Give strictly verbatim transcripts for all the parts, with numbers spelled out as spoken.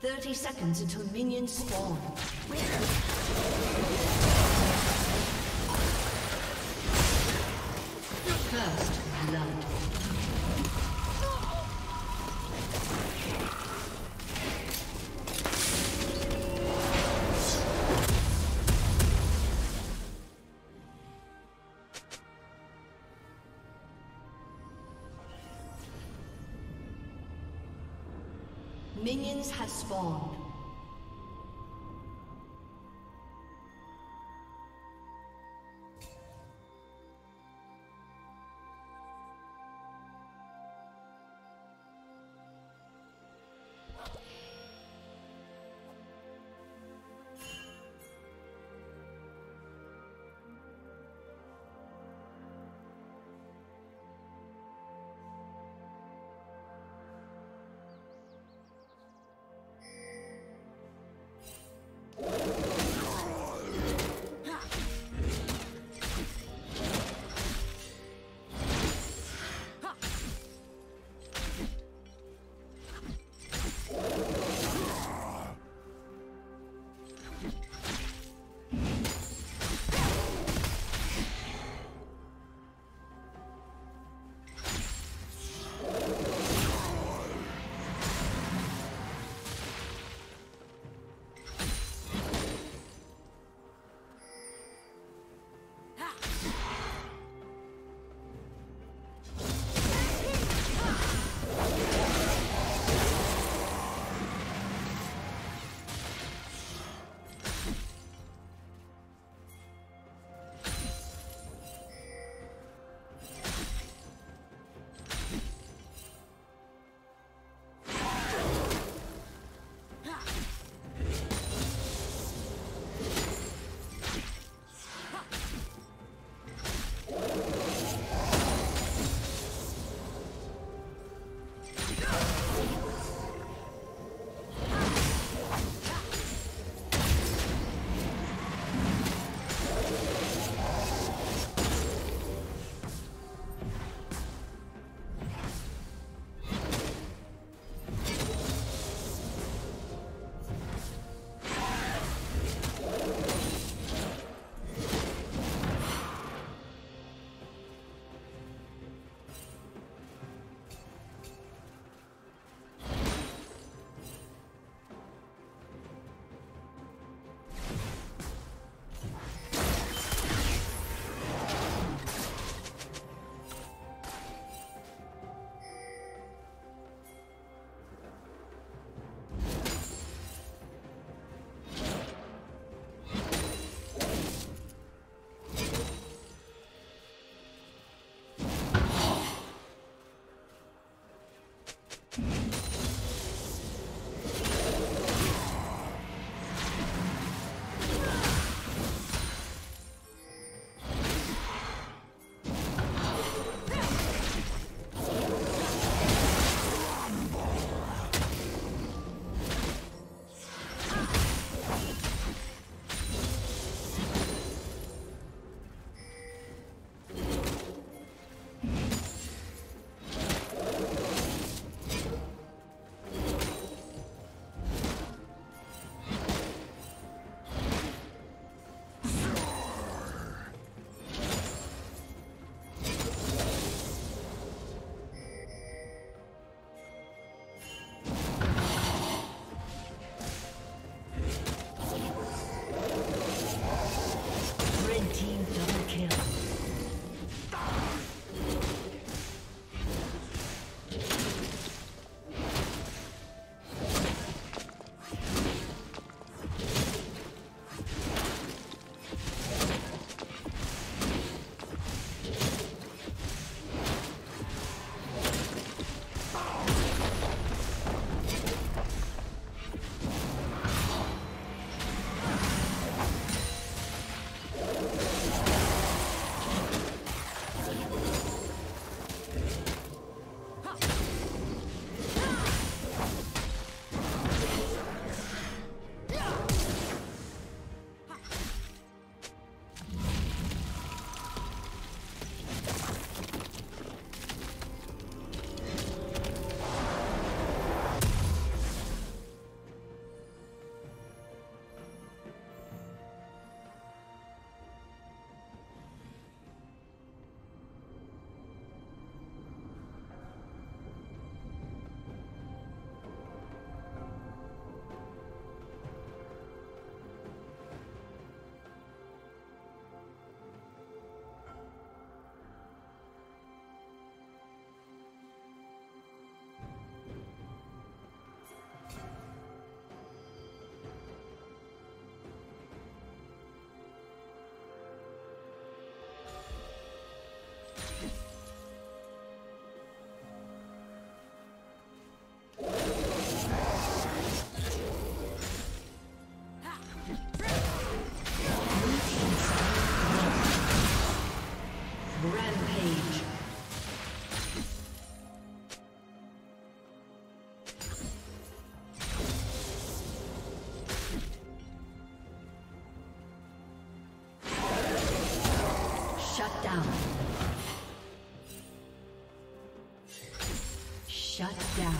Thirty seconds until minions spawn. First blood. Minions have spawned. Shut down.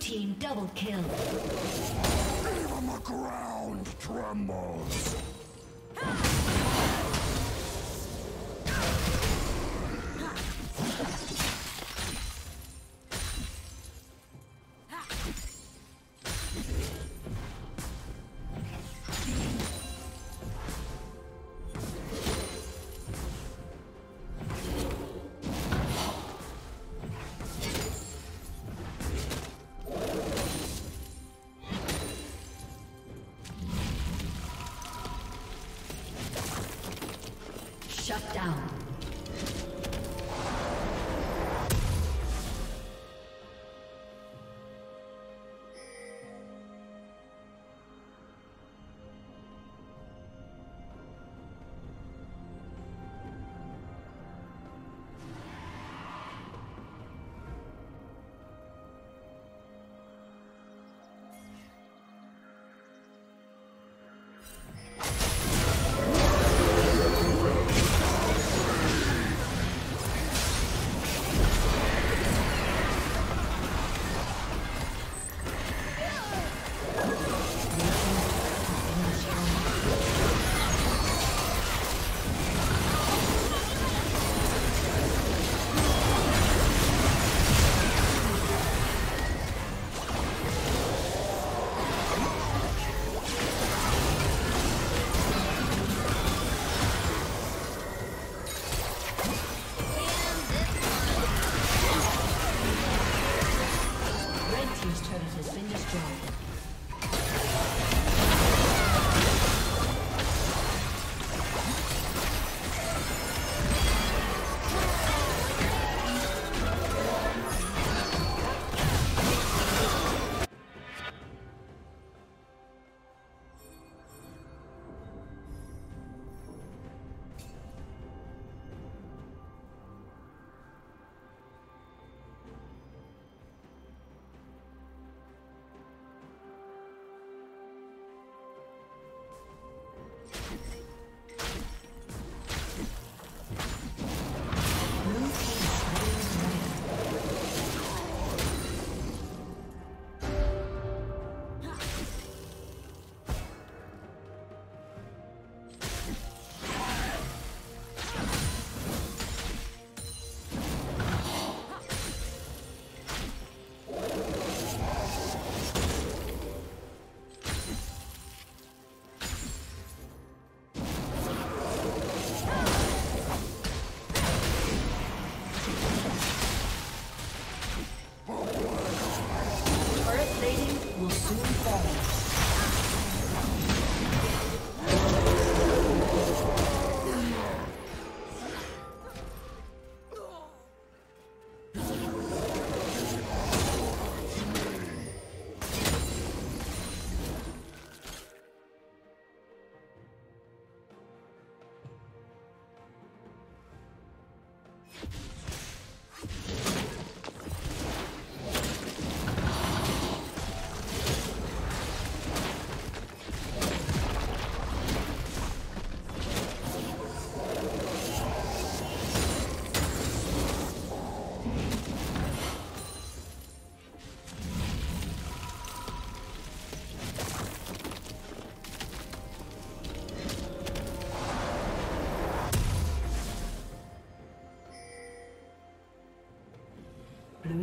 Team double kill. Even the ground trembles. Shut down. All right. Blue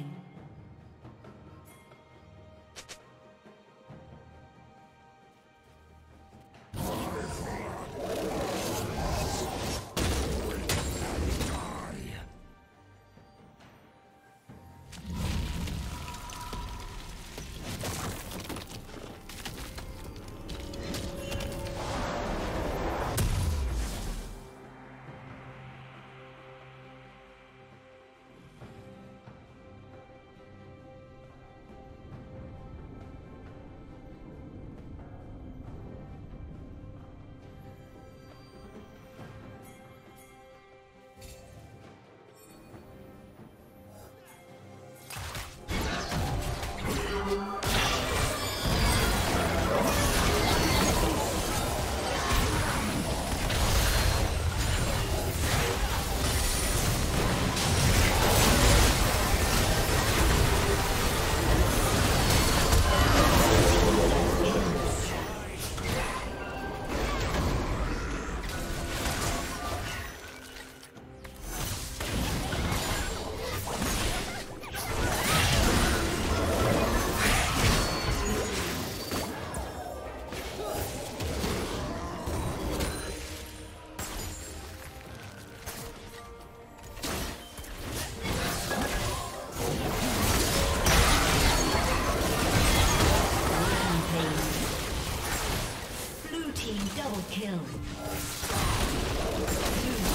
team double kill. Blue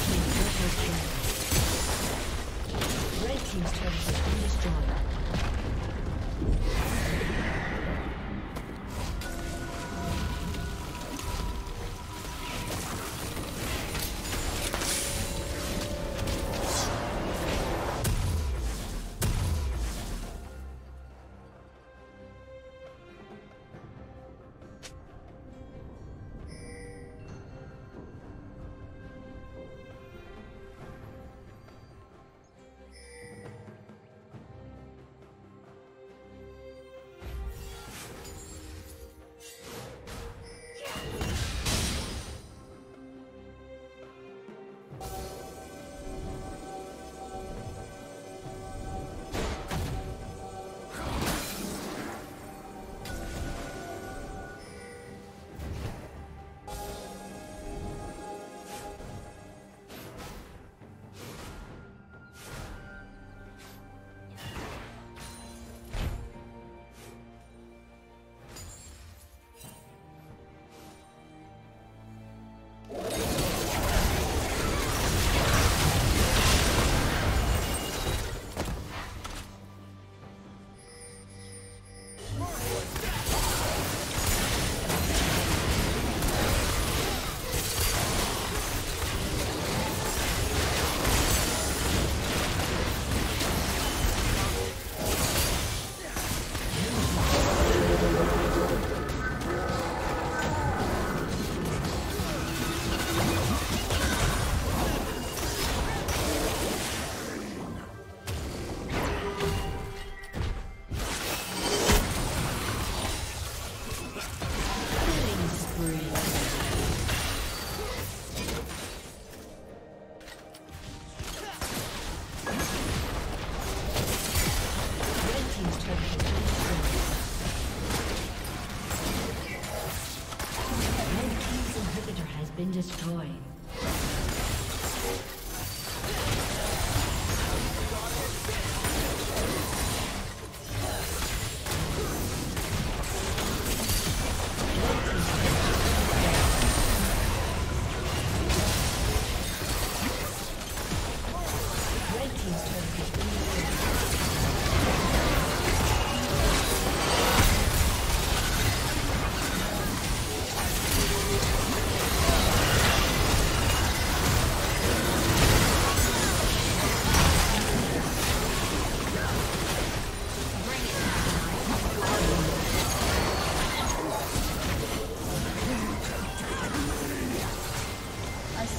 team triple kill. Red team's turret has been destroyed. Destroyed.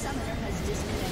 Summoner has disconnected.